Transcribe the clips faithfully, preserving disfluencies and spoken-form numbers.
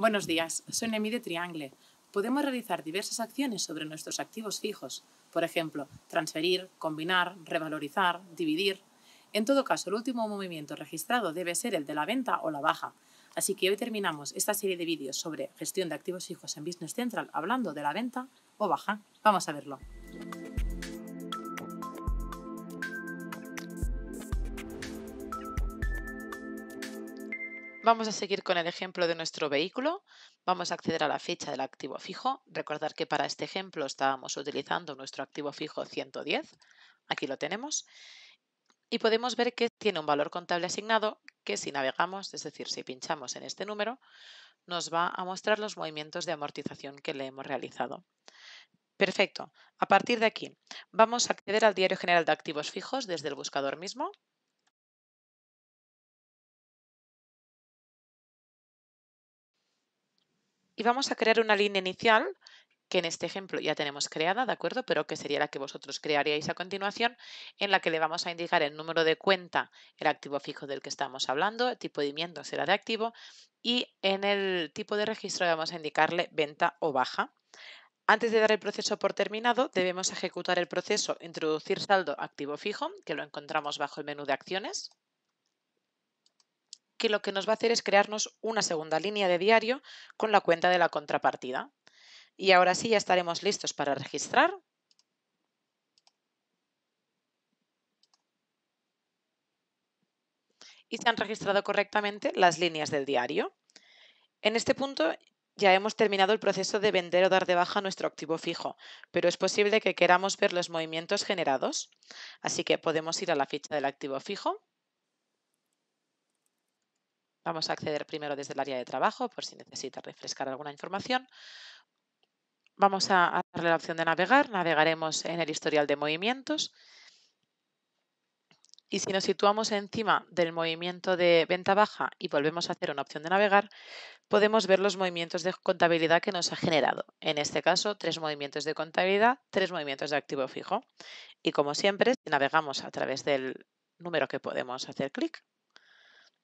Buenos días, soy Nemi de Triangle. Podemos realizar diversas acciones sobre nuestros activos fijos, por ejemplo, transferir, combinar, revalorizar, dividir. En todo caso, el último movimiento registrado debe ser el de la venta o la baja. Así que hoy terminamos esta serie de vídeos sobre gestión de activos fijos en Business Central hablando de la venta o baja. Vamos a verlo. Vamos a seguir con el ejemplo de nuestro vehículo. Vamos a acceder a la fecha del activo fijo. Recordad que para este ejemplo estábamos utilizando nuestro activo fijo ciento diez. Aquí lo tenemos. Y podemos ver que tiene un valor contable asignado que si navegamos, es decir, si pinchamos en este número, nos va a mostrar los movimientos de amortización que le hemos realizado. Perfecto. A partir de aquí, vamos a acceder al diario general de activos fijos desde el buscador mismo. Y vamos a crear una línea inicial, que en este ejemplo ya tenemos creada, ¿de acuerdo? Pero que sería la que vosotros crearíais a continuación, en la que le vamos a indicar el número de cuenta, el activo fijo del que estamos hablando, el tipo de movimiento será de activo, y en el tipo de registro vamos a indicarle venta o baja. Antes de dar el proceso por terminado, debemos ejecutar el proceso introducir saldo activo fijo, que lo encontramos bajo el menú de acciones, que lo que nos va a hacer es crearnos una segunda línea de diario con la cuenta de la contrapartida. Y ahora sí ya estaremos listos para registrar. Y se han registrado correctamente las líneas del diario. En este punto ya hemos terminado el proceso de vender o dar de baja nuestro activo fijo, pero es posible que queramos ver los movimientos generados. Así que podemos ir a la ficha del activo fijo. Vamos a acceder primero desde el área de trabajo, por si necesita refrescar alguna información. Vamos a darle la opción de navegar. Navegaremos en el historial de movimientos. Y si nos situamos encima del movimiento de venta baja y volvemos a hacer una opción de navegar, podemos ver los movimientos de contabilidad que nos ha generado. En este caso, tres movimientos de contabilidad, tres movimientos de activo fijo. Y como siempre, si navegamos a través del número que podemos hacer clic,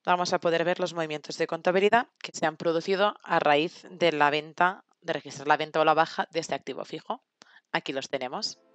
vamos a poder ver los movimientos de contabilidad que se han producido a raíz de la venta, de registrar la venta o la baja de este activo fijo. Aquí los tenemos.